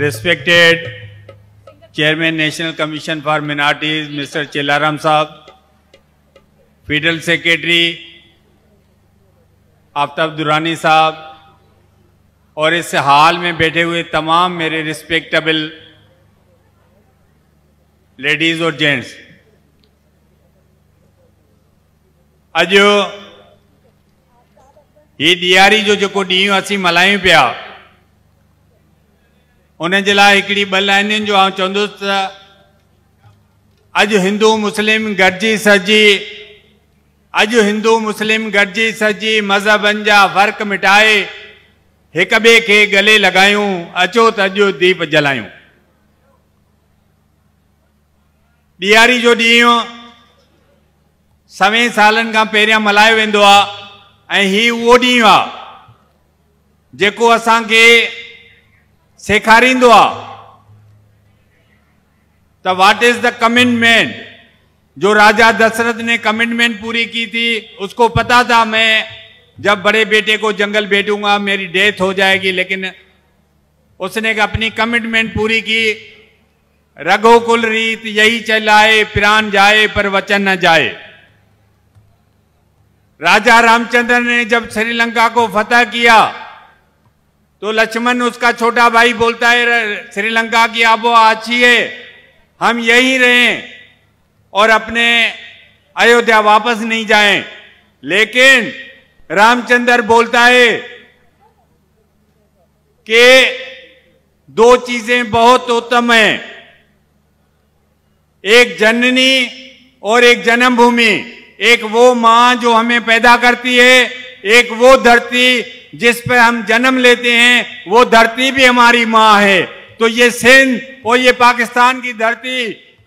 Respected Chairman National Commission for Minorities, Mr. चिलाराम साहब, Federal Secretary Aftab Durrani साहब और इस हाल में बैठे हुए तमाम मेरे रिस्पेक्टेबल लेडीज और जेंट्स, अज ये दियारी जो जेको डी असी मल्हायूं पिया उन जे लाइ हिकिड़ी ॿ लाइनियुनि जो आउं चवंदुसि त अॼु हिंदू मुस्लिम गॾिजी सॼी मज़हबनि जा फ़र्क़ मिटाए हिक ॿिए खे गले लॻायूं, अचो त अॼु दीप जलायूं। ॾियारी जो ॾींहुं सवें सालनि खां पहिरियां मल्हायो वेंदो आहे ऐं हीउ उहो ॾींहुं आहे जेको असांखे सेखारींदो आहे त व्हाट इज द कमिटमेंट। जो राजा दशरथ ने कमिटमेंट पूरी की थी, उसको पता था मैं जब बड़े बेटे को जंगल भेजूंगा मेरी डेथ हो जाएगी, लेकिन उसने अपनी कमिटमेंट पूरी की। रघुकुल रीत यही चलाए, प्राण जाए पर वचन न जाए। राजा रामचंद्र ने जब श्रीलंका को फतह किया तो लक्ष्मण उसका छोटा भाई बोलता है श्रीलंका की आबो अच्छी है, हम यहीं रहें और अपने अयोध्या वापस नहीं जाएं। लेकिन रामचंद्र बोलता है कि दो चीजें बहुत उत्तम हैं, एक जननी और एक जन्मभूमि। एक वो मां जो हमें पैदा करती है, एक वो धरती जिस पर हम जन्म लेते हैं, वो धरती भी हमारी माँ है। तो ये सिंध और ये पाकिस्तान की धरती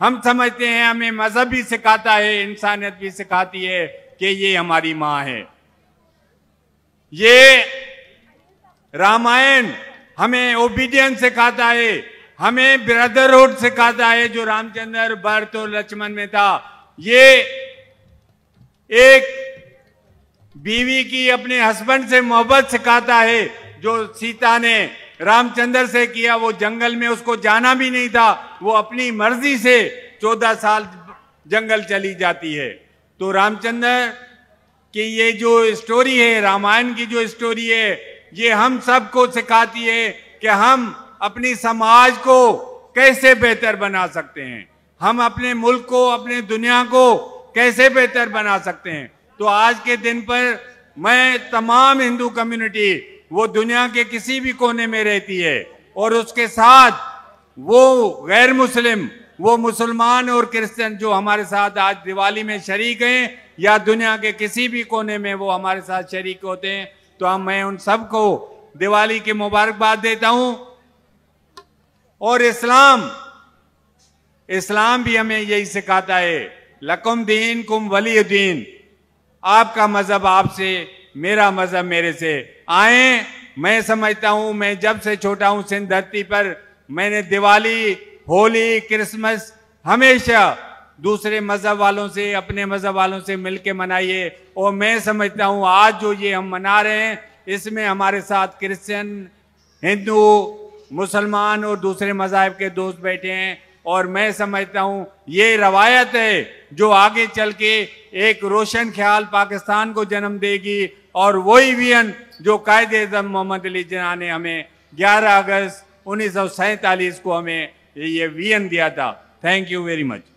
हम समझते हैं, हमें मजहब भी सिखाता है, इंसानियत भी सिखाती है कि ये हमारी माँ है। ये रामायण हमें ओबीडियंस सिखाता है, हमें ब्रदरहुड सिखाता है जो रामचंद्र भरत और लक्ष्मण में था। ये एक बीवी की अपने हस्बैंड से मोहब्बत सिखाता है जो सीता ने रामचंद्र से किया। वो जंगल में उसको जाना भी नहीं था, वो अपनी मर्जी से 14 साल जंगल चली जाती है। तो रामचंद्र की ये जो स्टोरी है, रामायण की जो स्टोरी है, ये हम सबको सिखाती है कि हम अपनी समाज को कैसे बेहतर बना सकते हैं, हम अपने मुल्क को, अपने दुनिया को कैसे बेहतर बना सकते हैं। तो आज के दिन पर मैं तमाम हिंदू कम्युनिटी, वो दुनिया के किसी भी कोने में रहती है और उसके साथ वो गैर मुस्लिम, वो मुसलमान और क्रिश्चियन जो हमारे साथ आज दिवाली में शरीक हैं या दुनिया के किसी भी कोने में वो हमारे साथ शरीक होते हैं, तो मैं उन सबको दिवाली की मुबारकबाद देता हूं। और इस्लाम भी हमें यही सिखाता है, लकुम दीन कुम वली दीन, आपका मजहब आपसे, मेरा मजहब मेरे से। आए, मैं समझता हूं, मैं जब से छोटा हूं सिंध धरती पर मैंने दिवाली, होली, क्रिसमस हमेशा दूसरे मजहब वालों से, अपने मजहब वालों से मिलके मनाइए। और मैं समझता हूं आज जो ये हम मना रहे हैं इसमें हमारे साथ क्रिश्चियन, हिंदू, मुसलमान और दूसरे मजाहब के दोस्त बैठे हैं और मैं समझता हूं ये रवायत है जो आगे चल के एक रोशन ख्याल पाकिस्तान को जन्म देगी। और वही विजन जो कायदे आजम मोहम्मद अली जिन्ना ने हमें 11 अगस्त 1947 को हमें ये विजन दिया था। Thank you very much.